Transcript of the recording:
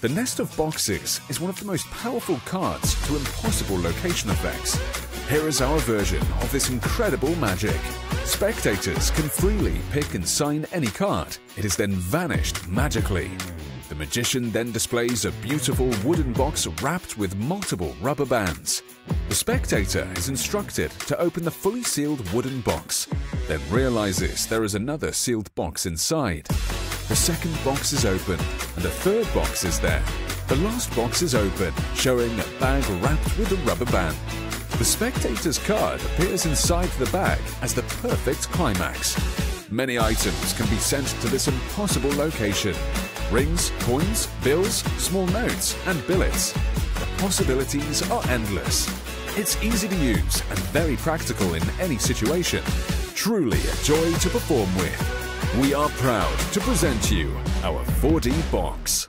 The Nest of Boxes is one of the most powerful cards to impossible location effects. Here is our version of this incredible magic. Spectators can freely pick and sign any card. It is then vanished magically. The magician then displays a beautiful wooden box wrapped with multiple rubber bands. The spectator is instructed to open the fully sealed wooden box, then realizes there is another sealed box inside. The second box is open, and a third box is there. The last box is open, showing a bag wrapped with a rubber band. The spectator's card appears inside the bag as the perfect climax. Many items can be sent to this impossible location. Rings, coins, bills, small notes, and billets. The possibilities are endless. It's easy to use and very practical in any situation. Truly a joy to perform with. We are proud to present you our 4D box.